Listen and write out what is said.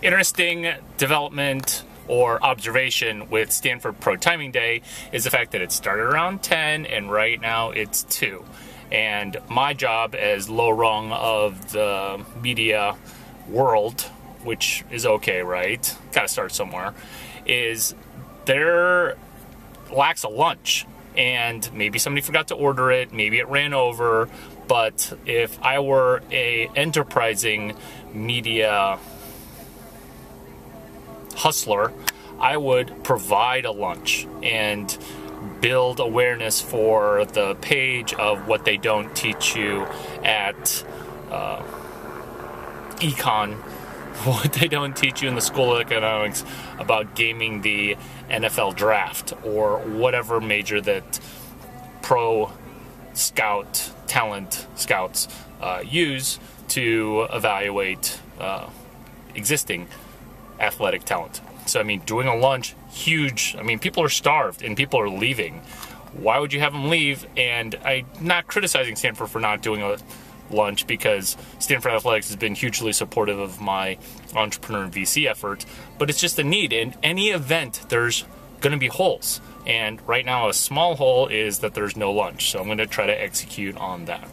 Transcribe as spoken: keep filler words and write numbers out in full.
Interesting development or observation with Stanford Pro Timing Day is the fact that it started around ten and right now it's two. And my job as low rung of the media world, which is okay, right? Gotta start somewhere, is there lacks a lunch. And maybe somebody forgot to order it, maybe it ran over, but if I were a enterprising media hustler, I would provide a lunch and build awareness for the page of what they don't teach you at uh, econ, what they don't teach you in the School of Economics about gaming the N F L draft or whatever major that pro scout, talent scouts uh, use to evaluate uh, existing athletic talent. So I mean, doing a lunch, huge. I mean, people are starved and people are leaving. Why would you have them leave? And I'm not criticizing Stanford for not doing a lunch, because Stanford Athletics has been hugely supportive of my entrepreneur and V C effort, but it's just a need. In any event, there's going to be holes. And right now, a small hole is that there's no lunch. So I'm going to try to execute on that.